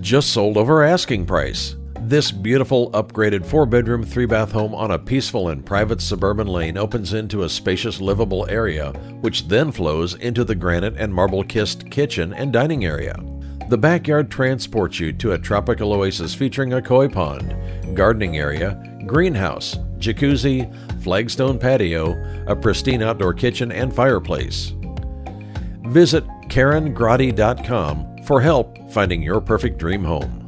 just sold over asking price. This beautiful, upgraded 4-bedroom, 3-bath home on a peaceful and private suburban lane opens into a spacious, livable area, which then flows into the granite and marble-kissed kitchen and dining area. The backyard transports you to a tropical oasis featuring a koi pond, gardening area, greenhouse, jacuzzi, flagstone patio, a pristine outdoor kitchen and fireplace. Visit KarenGrotte.com for help finding your perfect dream home.